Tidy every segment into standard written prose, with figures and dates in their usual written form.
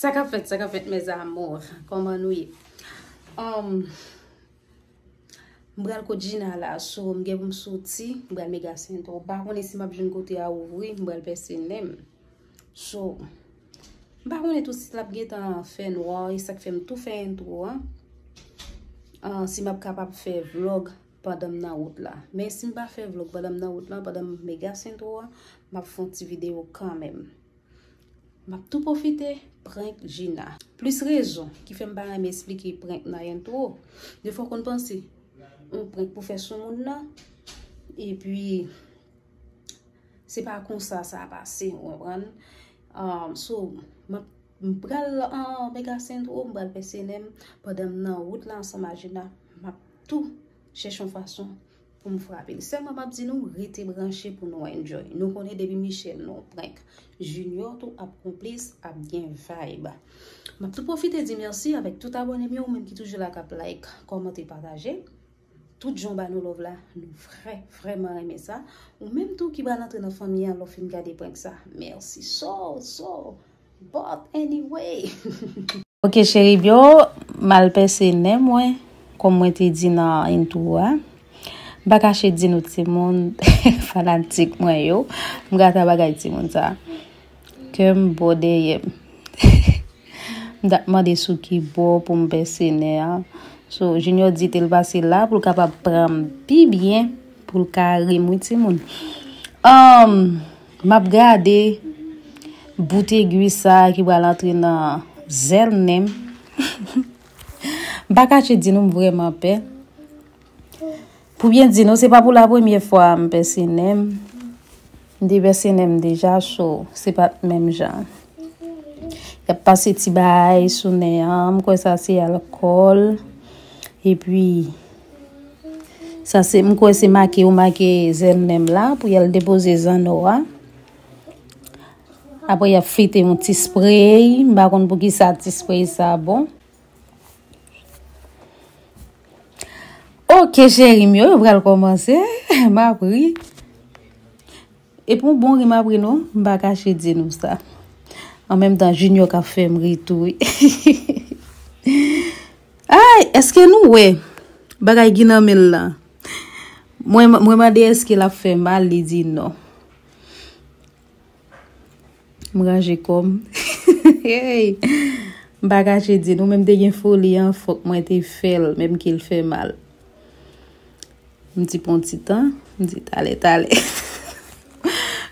Ça qu'a fait, mes amours. Comment nous y m'bral ko Gina là, so m'gè pou m'soti, m'bral méga sento. Par contre, si m'a besoin côté à ouvrir, m'bral percer même. So par contre, tout si la guette en fait noir, et ça fait me tout faire intro hein. Si m'a capable faire vlog pendant m'na route là. Mais si m'pa faire vlog pendant m'na route là, pendant méga sento, m'a font une vidéo quand même. M'a tout profiter prank Gina. Plus raison qui fait m'pa m'expliquer prank na intro. Il faut qu'on pense on prend pour faire ce monde là et puis c'est pas comme ça ça a passé on prend so m'bral en méga syndrome m'bral PCNM pendant nan route là ensemble à Gina m'a tout cherche une façon pour me frapper seulement m'a dit nous rester branché pour nous enjoy nous connaît depuis Michel non prank Junior tout a complice a bien vibe m'a tout profiter dire merci avec tout abonné mieux ou même qui toujours la cap like commenter partager tout gens ba nous love là nous vraiment aimer ça ou même tout qui va rentrer dans famille alors fin garder point ça merci so but anyway OK chérie bio mal pensé né moi comme moi te dit dans intro ba cacher dit nous tout monde fanatique moi yo m'gata bagay tout monde ça que m'bodé m'd'a des sous qui beau pour me penser né. So Junior dit il passer là pour capable prendre bien pour le carré mouti moun. M'a regardé bouteille guissa qui va l'entrer dans zèle même. Bakache dit nous vraiment paix. Pour bien dire non, c'est pas pour la première fois me penser même. Des personnes déjà so, c'est pas même genre. Y a passé ti bail sous néam quoi ça c'est alcool. Et puis, ça c'est, m'koué c'est marqué ou marqué zemnem là, pour y a le déposer zanora. Après, y a frité un petit spray, m'ba kon pou ki sa petit spray ça bon. OK, chérie, mieux, m'bral commencer, m'a pris. Et pour bon, m'a pris non, m'ba caché di nou ça. En même temps, Junior ka fait m'ritoué. Ah, est-ce que nous, ouais, bagay Gina mel là? Moi, m'a dit, est-ce qu'il a fait mal? Il dit non. M'rage comme. Hey! Bagay dit, nous, même des folie, hein, faut que moi te fêle, même qu'il fait mal. M'dit, pon petit temps, m'dit, allez.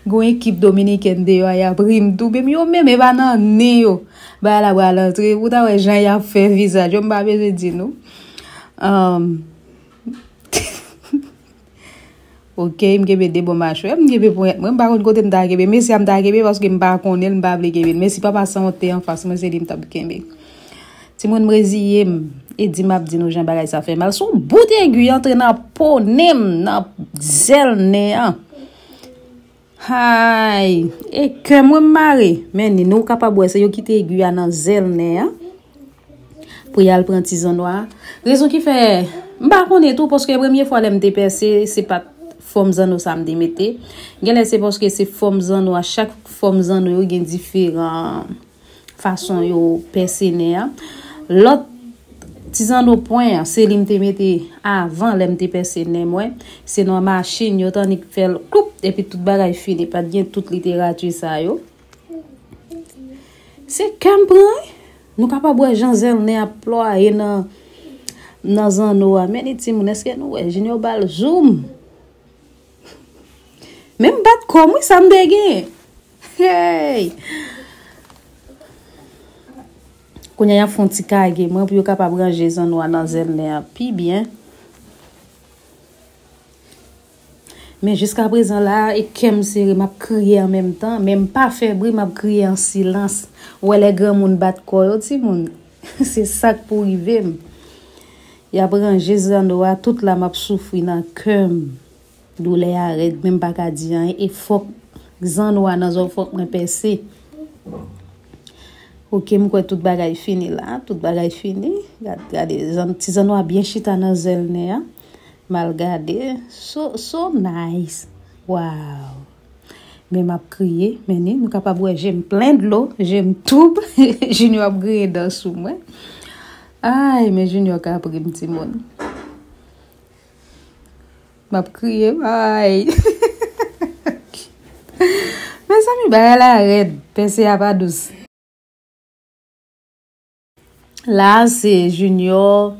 Gon équipe dominicaine de yo a pris m'dou même yo même ba nan né yo ba la ba l'entrée ou ta ouais Jean y a fait visage on pas besoin dire nous OK m'gebe de bon marche m'gebe pour moi pas contre côté m'ta gebe mais si m'ta gebe parce que m'pa connait m'pa gebe mais si papa santé en face moi c'est lui m'ta gebe ti moun m'résiller et dit m'a dit nous Jean bagay ça fait mal son bout aiguille entre dans peau nem dans zèle né. Aïe, et que moi maré, mais nous sommes capables de quitter Guyana Zelner pour y aller prendre tison noir. Raison qui fait, je ne tout parce que la première fois que je me percé, ce n'est pas forme zano ça me démette. C'est parce que c'est forme zano, chaque forme zano, il y a différentes façons de percer. L'autre tison no point, c'est que je me démette avant de me percer. C'est dans la machine, il fait le coup. Et puis tout bagay fini, pas bien toute littérature ça yo. C'est comme prend. Nous capable Jean Zel né à ployer dans un noir. Mais les timoun est-ce que nous ouais, Junior bal zoom. Même bat comme ça me dégaine. Hey. Qu'on y a font ti kage, moi pour capable ranger zan noir dans Zel né à puis bien. Mais jusqu'à présent là, et kem seri m'a crié en même temps, même pas fait bruit, m'a crié en silence. Ou les grands moun bat koyo ti moun. C'est ça pour arriver. Y a branché zandoa toute la m'a souffri dans cœur. Douleur arrête même pas ka di an et faut zandoa dans zon faut me percer. OK, m'ko tout bagay fini là, tout bagay fini. Regardez, ti zandoa bien chita dans zel né. Mal gardé, so nice. Wow. mais m'a crié mais nous capable ouais j'aime plein de l'eau j'aime tout Junior a grillé dans sous moi aïe mais Junior a pris petit monde m'a crié aïe mais ça me bail la red pensez à pas douce là c'est Junior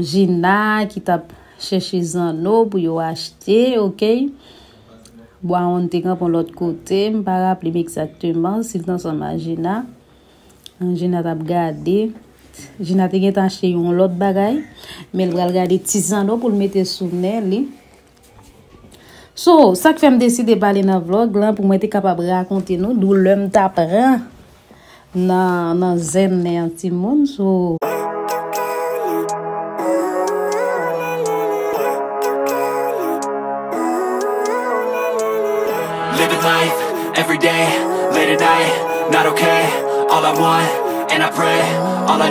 Gina qui tape chercher Zano pour yo acheter OK. Bon, on était pour l'autre côté, je ne me rappelle pas exactement si dans son Gina. Gina t'a regardé. Gina t'a acheté une autre bagaille, mais elle a regardé Tizano pour le mettre sous nez. So, ça qui fait me décider de parler dans le vlog là pour être capable de raconter nous d'où l'homme t'apprend dans zen un petit monde. So every day, late at night, not okay. All I want, and I pray, all I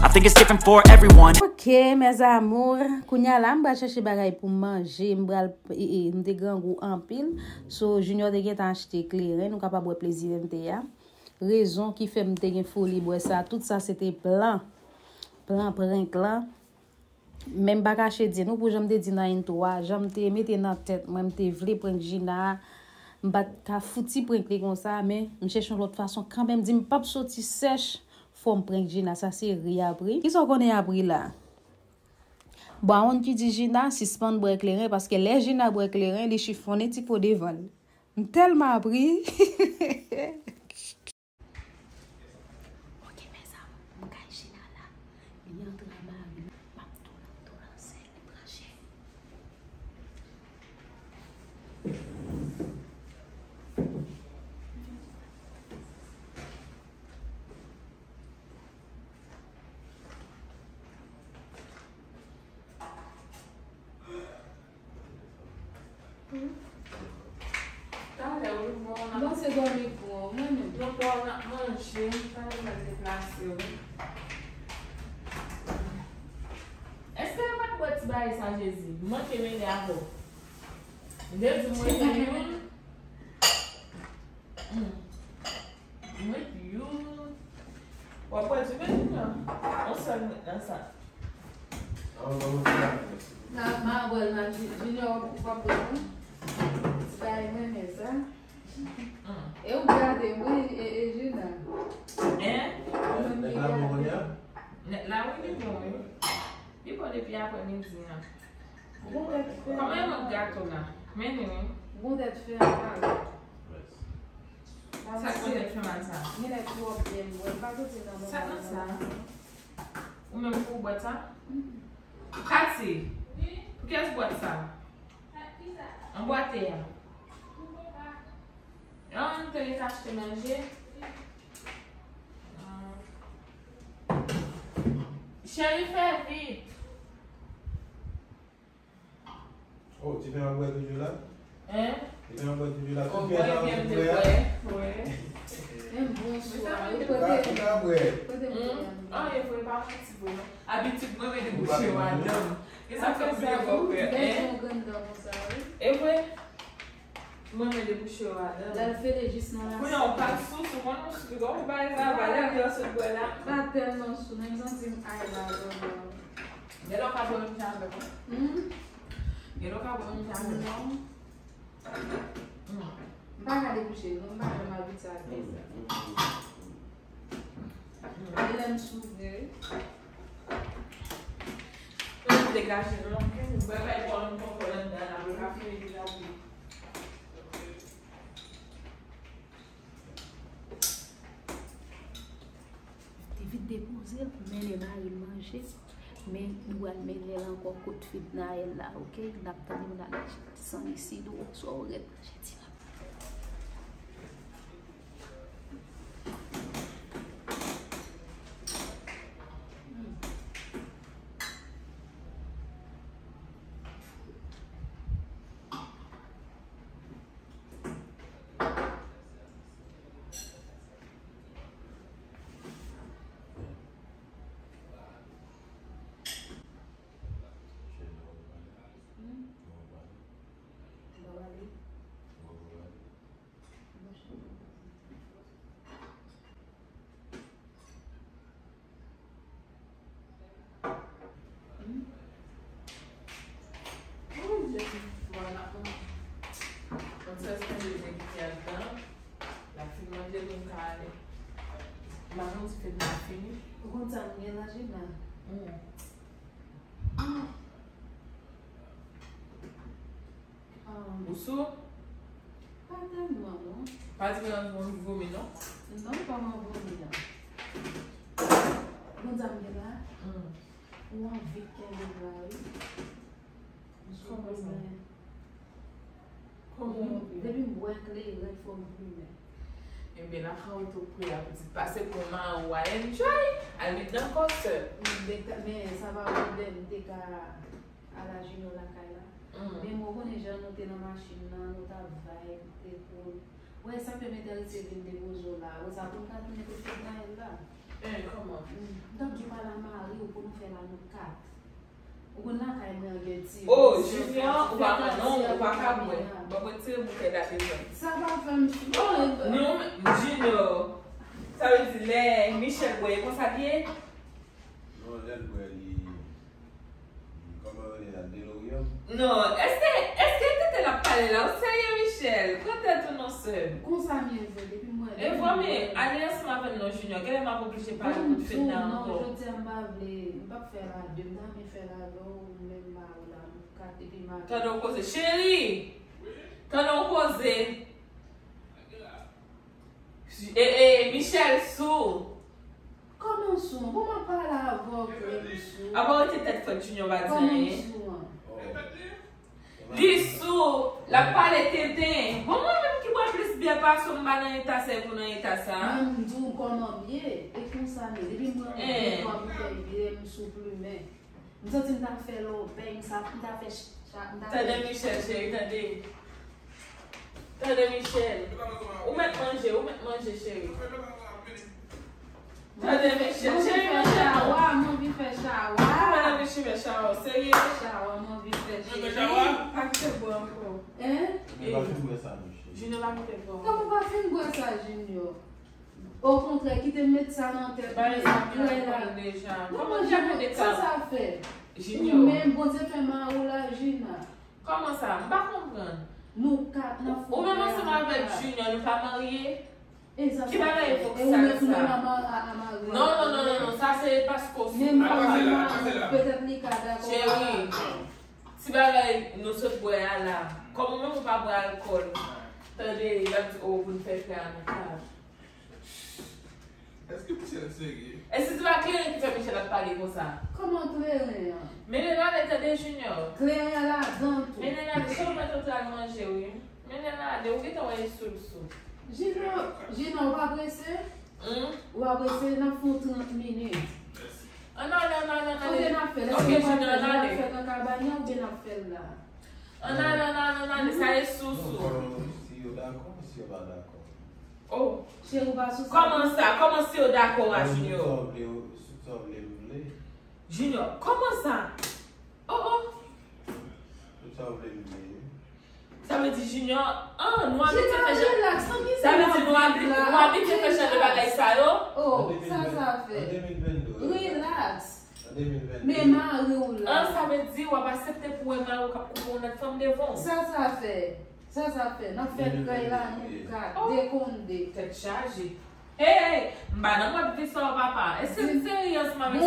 I think it's different for everyone. Ok mes amours, kounya la m'ba chercher bagay pou manger, m'bral m'te grand goût en pile. So Junior te gen t'acheter éclairé, nous capable boire plaisir m'te ya. Raison qui fait m'te gen folie boire ça, tout ça c'était plan. Même pas caché dire nous pour j'aime te dire dans une toi, j'aime te mettre dans tête, moi m'te vle prendre Gina. M'ba ka fouti prendre comme ça mais m'cherche une autre façon quand même dit m'pa sorti sèche. Faut me prendre Gina, ça c'est réabri. Qui sont qu'on est abri là? Bon, on qui dit Gina, suspendre pour éclairer parce que les Gina pour éclairer, les chiffonner, il faut des vols. Tellement abri. Chérie, fais vite. Oh, tu viens en boîte de là? Hein? Tu viens en boîte de là? Oh, tu viens en boîte de là? Oui. Ah, il faut pas habituellement me déboucher, madame. Et ça fait bien beaucoup. Et oui. Moi, mais des bouches là. Là, elle fait les juste dans la. Oui, on parle sous, souvent, on se dit, on va aller vers ce bois-là. Pas tellement sous, mais ils ont dit, ah, il va. Et là, on va venir avec moi. Et là, on va venir avec moi. On va aller coucher, on va aller m'habiter à la maison. Elle aime souvenir. Dégagez le long, vous pouvez pas y prendre une colonne dans la café et la boue. Vite déposer, mais les mailles manger, mais nous allons mêler encore côte vite dans elle là, ok? N'a pas de nous la sans ici, nous on soit au rêve. Pas de nouveau, mais non? Non, pas mon nouveau, mais non. Nous avons là, ou en comment depuis il faut me. Et bien, là, quand on est petite passer pour moi, ou à enjoy, à lui d'un mais ça va au à la Junior la Kayla. Mais moi, on est déjà noté dans la machine, on a. Oui, ça peut m'intéresser de déposer là. Vous avez un cadeau de déposer là. Comment? Donc, tu vas la marier pour nous faire la note 4. Ou là, quand même, un petit. Oh, Junior, ou pas, non, ou pas, moi. Bon, tu sais, vous faites la maison. Ça va faire un petit peu. Non, Junior. Ça veut dire, Michel, vous voyez, vous savez? Non, là, vous voyez. Comment vous la délogez? Non, est-ce que tu es la parler là? Michel, quand tu es ton seul, qu'on s'amuse depuis moi. Et vous, mais allez ensemble avec nos juniors, qu'elle m'a obligé par le coup de fête. Non, je dis, je ne vais pas faire la deux, mais faire la l'eau, même la carte et puis ma. Quand on cause, chérie, quand on cause, et Michel, sous. Comment sous? Comment pas la voix? Avant, tu étais peut-être junior, va dire. Dissous, la palette était. Bon, moi-même qui bois plus bien parce que je suis dans l'état, c'est pour l'état ça. Je dis comment bien, et comme ça, mais depuis moi, je suis bien, je suis plumé. Nous sommes dans le l'eau, ben ça, nous fait t'as Michel, chérie, t'as Michel. Ou mettre manger, chérie. T'as Michel, chérie, mon chawa, mon vie fait chawa. Mon vie fait chawa, sérieux, chawa, mon vie fait chawa. Hein? Je ne vais pas te voir. Comment va faire quoi ça, Junior? Au contraire, qui te met ça dans tes balles, ça fait déjà. Comment jamais ça fait? Junior. Même bon Dieu fait mal ou la Gina. Comment ça? Je ne comprends pas. Nous quatre, nous faisons. Au moment où on va avec Junior, nous ne sommes pas mariés. Exactement. Qui va marier pour ça? Non, ça c'est parce qu'on se marie. Peut-être les cadavres. Chérie. Si nous sommes boire là, comme on ne peut pas boire l'alcool, attendez, il va dire oh, vous ne faites pas un montage. Est-ce que Michel est sérieux? Est-ce que tu vas clair que tu fais Michel à parler comme ça? Comment clair? Mais les gens étaient des juniors. Clair là, dans tout. Mais les gens, ils ne sont pas tout à manger, oui. Mais les gens, ils ont été envoyés sous le sous. Gino, on va presser? On va presser, on a fait 30 minutes. Non, ok, Junior, non, ça est sous. Si vous d'accord, si vous pas d'accord. Oh, comment ça? Comment si vous d'accord, Junior? Junior, comment ça? Oh, oh. Ça veut dire Junior, ah, nous avons fait ça. Ça veut dire oh, ça fait. Relax. Mais Marie, ça veut dire qu'on va accepter pour notre femme devant. Ça fait. Ça fait. Nous faisons des têtes chargées. Hey, madame, moi, je ça papa. Est-ce que c'est sérieux, ma mère? Je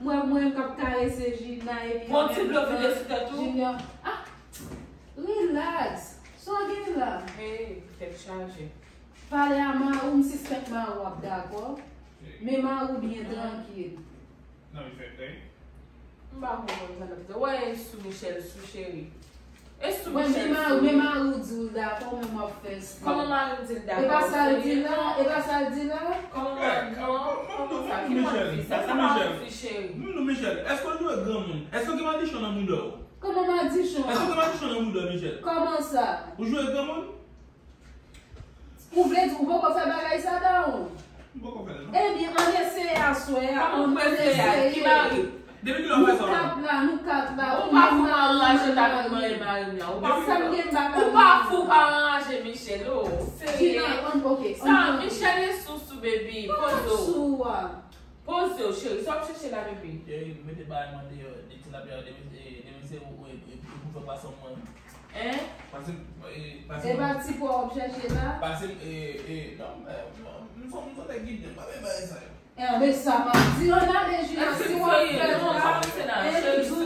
moi, je caresser Gina et mon petit bloc de Junior. Ah, relax. Soyez là. Hey, t'es chargé. Parlez à moi, on se fait mal, d'accord? Mais moi, ou bien tranquille. Non, il fait bien. Bah, on va ouais, sous Michel, sous chérie. Est-ce que vous Michel, nous mais ça m'a dit, on a des jeux, si on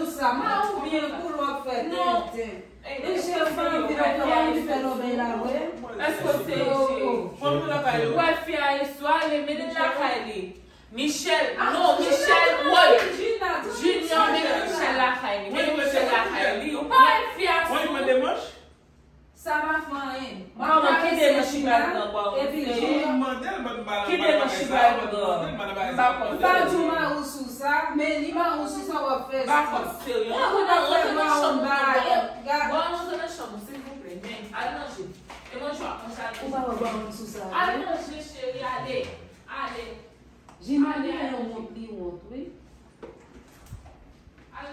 ça m'a ou bien pour le faire. Non, je sais pas, on la est-ce que c'est on Michel, non, Michel, Junior, mais Michel on pas ça m'a fait maman, qui est ma et puis, qui est ma chibane ça, mais il m'a aussi ça va faire. Sérieux. Chambre, s'il vous plaît. Allez, et moi, je vais on va ça. Allez, chérie, allez. Allez. J'imagine on oui. Allez,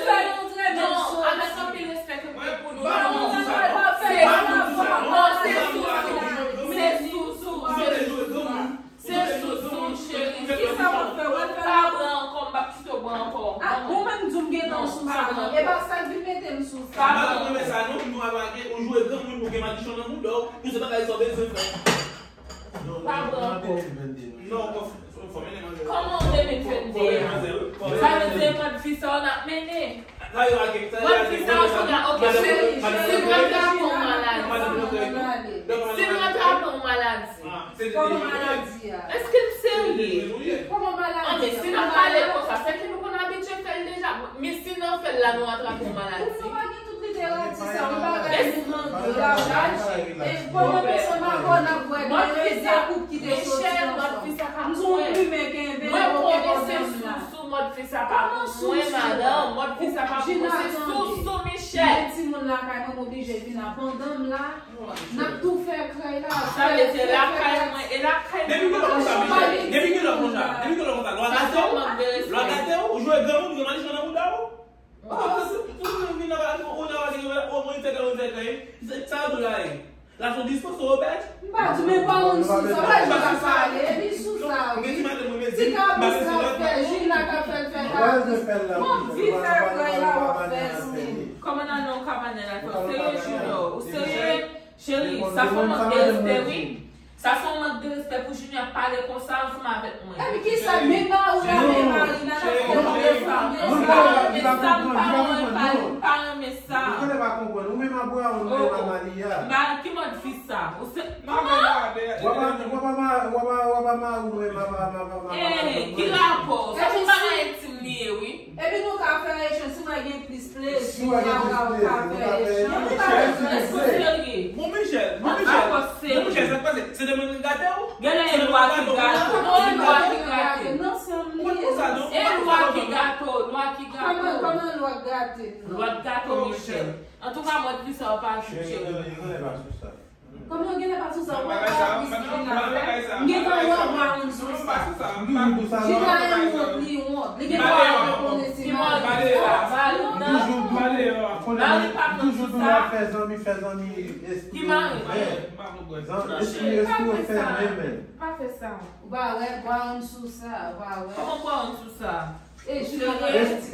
ça ça. Maman, en tout cas, moi, je ne sais pas si je comme je ne sais pas si ça pas et je Michelle,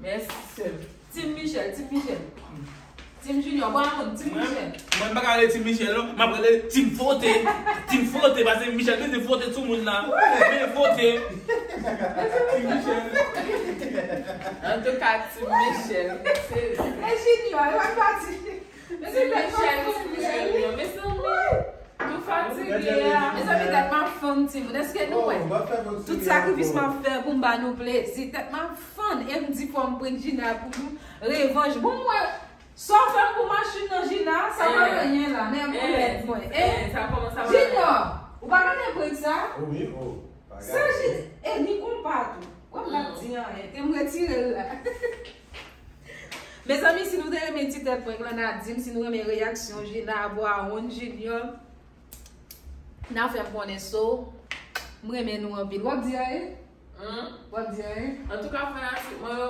mais c'est too fatigué. Et ça fait tellement fun, Timon. Est-ce que nous, tout sacrifice m'a fait pour nous plaisir, tellement fun. Et me dit pour me prendre Gina pour nous, revanche. Bon, moi, sauf pour machine dans Gina, ça va rien là. Mais bon, ça commence à faire. Gina, vous parlez de ça? Oui, oh. Ça, je n'y comprends pas tout. Comme la dire, tu me retires là. Mes amis, si nous avez mes petites têtes, si nous avez mes réactions, j'ai à boire un Junior. N'a fait connaissance. Nous nous en pile. Vous dire en tout cas,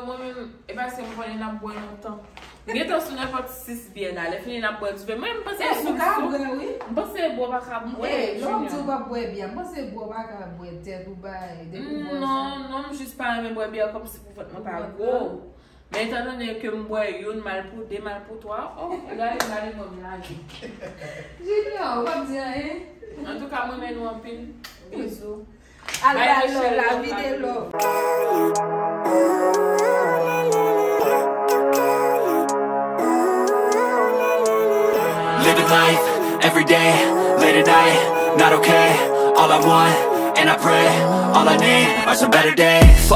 moi-même, et bien, c'est moi qui boire longtemps. Je pense bien là, fini n'a boire. Même pas oui. Pense que boire pas boire. Je ne pas boire bien. Pense que boire pas boire tête ou non, non, juste pas boire bien comme si vous ne pas gros. Mais étant donné que je bois une mal pour deux mal pour toi, oh, là, il va aller comme là. Junior, on va dire, hein? En tout cas, moi, je nous en pile. Bisous. Allez, la vidéo. Living life, every day, late at night, not okay. All I want, and I pray, all I need are some better days.